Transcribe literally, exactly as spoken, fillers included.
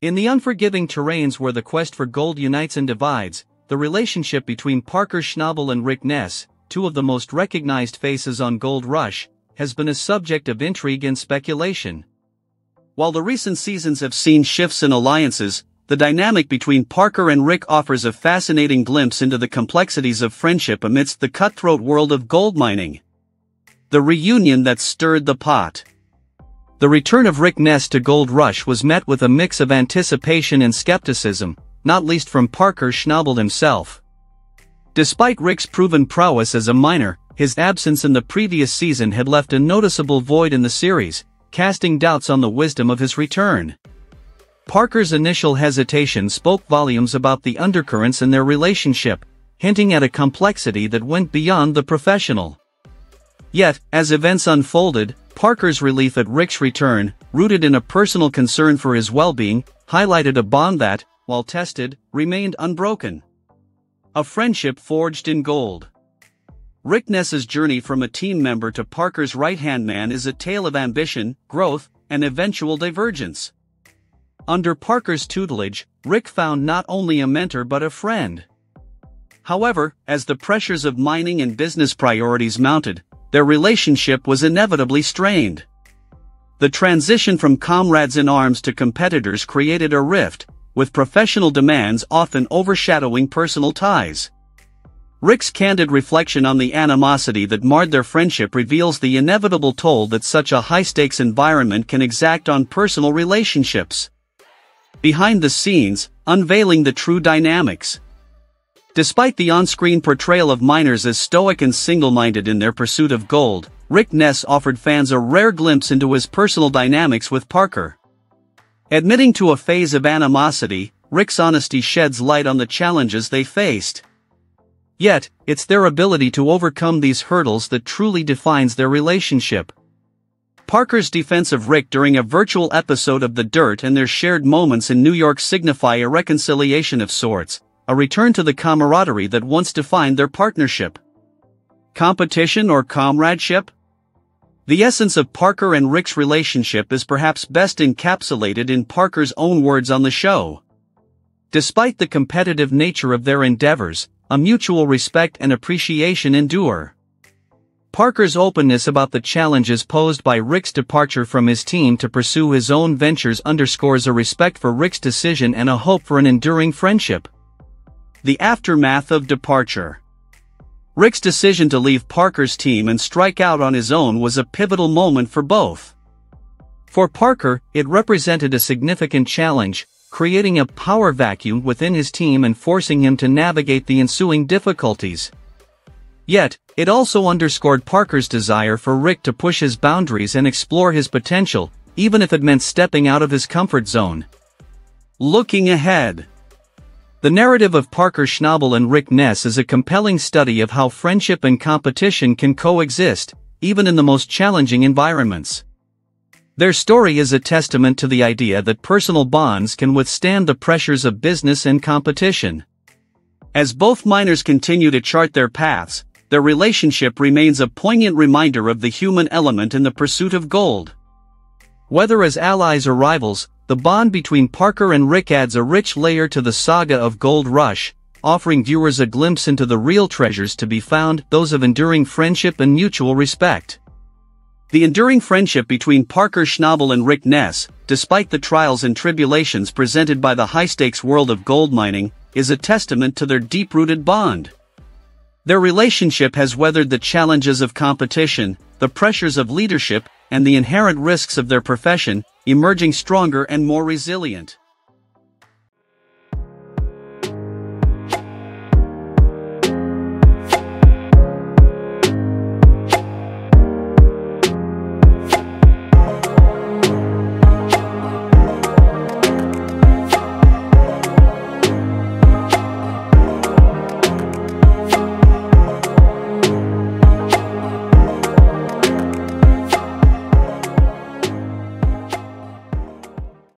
In the unforgiving terrains where the quest for gold unites and divides, the relationship between Parker Schnabel and Rick Ness, two of the most recognized faces on Gold Rush, has been a subject of intrigue and speculation. While the recent seasons have seen shifts in alliances, the dynamic between Parker and Rick offers a fascinating glimpse into the complexities of friendship amidst the cutthroat world of gold mining. The reunion that stirred the pot. The return of Rick Ness to Gold Rush was met with a mix of anticipation and skepticism, not least from Parker Schnabel himself. Despite Rick's proven prowess as a miner, his absence in the previous season had left a noticeable void in the series, casting doubts on the wisdom of his return. Parker's initial hesitation spoke volumes about the undercurrents in their relationship, hinting at a complexity that went beyond the professional. Yet, as events unfolded, Parker's relief at Rick's return, rooted in a personal concern for his well-being, highlighted a bond that, while tested, remained unbroken. A friendship forged in gold. Rick Ness's journey from a team member to Parker's right-hand man is a tale of ambition, growth, and eventual divergence. Under Parker's tutelage, Rick found not only a mentor but a friend. However, as the pressures of mining and business priorities mounted, their relationship was inevitably strained. The transition from comrades in arms to competitors created a rift, with professional demands often overshadowing personal ties. Rick's candid reflection on the animosity that marred their friendship reveals the inevitable toll that such a high-stakes environment can exact on personal relationships. Behind the scenes, unveiling the true dynamics. Despite the on-screen portrayal of miners as stoic and single-minded in their pursuit of gold, Rick Ness offered fans a rare glimpse into his personal dynamics with Parker. Admitting to a phase of animosity, Rick's honesty sheds light on the challenges they faced. Yet, it's their ability to overcome these hurdles that truly defines their relationship. Parker's defense of Rick during a virtual episode of The Dirt and their shared moments in New York signify a reconciliation of sorts, a return to the camaraderie that once defined their partnership. Competition or comradeship? The essence of Parker and Rick's relationship is perhaps best encapsulated in Parker's own words on the show. Despite the competitive nature of their endeavors, a mutual respect and appreciation endure. Parker's openness about the challenges posed by Rick's departure from his team to pursue his own ventures underscores a respect for Rick's decision and a hope for an enduring friendship. The aftermath of departure. Rick's decision to leave Parker's team and strike out on his own was a pivotal moment for both. For Parker, it represented a significant challenge, creating a power vacuum within his team and forcing him to navigate the ensuing difficulties. Yet, it also underscored Parker's desire for Rick to push his boundaries and explore his potential, even if it meant stepping out of his comfort zone. Looking ahead. The narrative of Parker Schnabel and Rick Ness is a compelling study of how friendship and competition can coexist, even in the most challenging environments. Their story is a testament to the idea that personal bonds can withstand the pressures of business and competition. As both miners continue to chart their paths, their relationship remains a poignant reminder of the human element in the pursuit of gold. Whether as allies or rivals, the bond between Parker and Rick adds a rich layer to the saga of Gold Rush, offering viewers a glimpse into the real treasures to be found, those of enduring friendship and mutual respect. The enduring friendship between Parker Schnabel and Rick Ness, despite the trials and tribulations presented by the high-stakes world of gold mining, is a testament to their deep-rooted bond. Their relationship has weathered the challenges of competition, the pressures of leadership, and the inherent risks of their profession, emerging stronger and more resilient.